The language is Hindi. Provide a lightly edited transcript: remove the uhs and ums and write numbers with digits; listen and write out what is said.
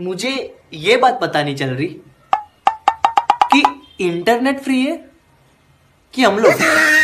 मुझे ये बात पता नहीं चल रही कि इंटरनेट फ्री है कि हम लोग